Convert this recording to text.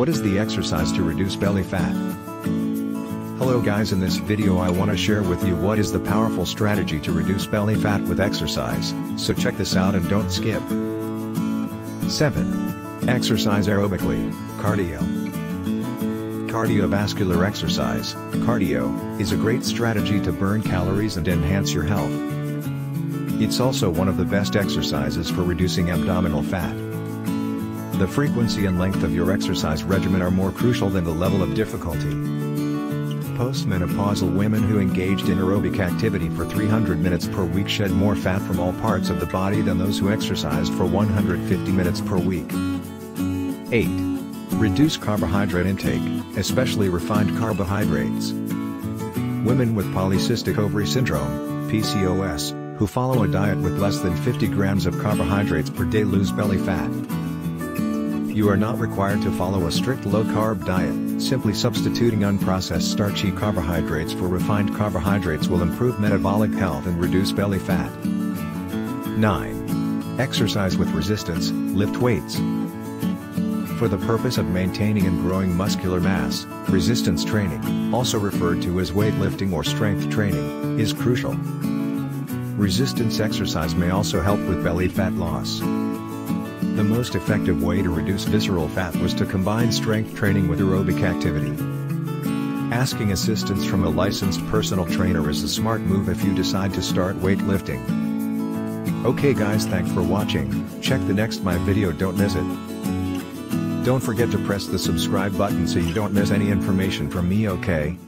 What is the exercise to reduce belly fat? Hello guys, in this video I want to share with you what is the powerful strategy to reduce belly fat with exercise, so check this out and don't skip. 7. Exercise aerobically, cardio. Cardiovascular exercise, cardio, is a great strategy to burn calories and enhance your health. It's also one of the best exercises for reducing abdominal fat. The frequency and length of your exercise regimen are more crucial than the level of difficulty. Postmenopausal women who engaged in aerobic activity for 300 minutes per week shed more fat from all parts of the body than those who exercised for 150 minutes per week. 8. Reduce carbohydrate intake, especially refined carbohydrates. Women with polycystic ovary syndrome, PCOS, who follow a diet with less than 50 grams of carbohydrates per day lose belly fat. You are not required to follow a strict low-carb diet, simply substituting unprocessed starchy carbohydrates for refined carbohydrates will improve metabolic health and reduce belly fat. 9. Exercise with resistance, lift weights. For the purpose of maintaining and growing muscular mass, resistance training, also referred to as weightlifting or strength training, is crucial. Resistance exercise may also help with belly fat loss. The most effective way to reduce visceral fat was to combine strength training with aerobic activity. Asking assistance from a licensed personal trainer is a smart move if you decide to start weightlifting. Okay guys, thanks for watching, check the next my video, don't miss it. Don't forget to press the subscribe button so you don't miss any information from me, okay?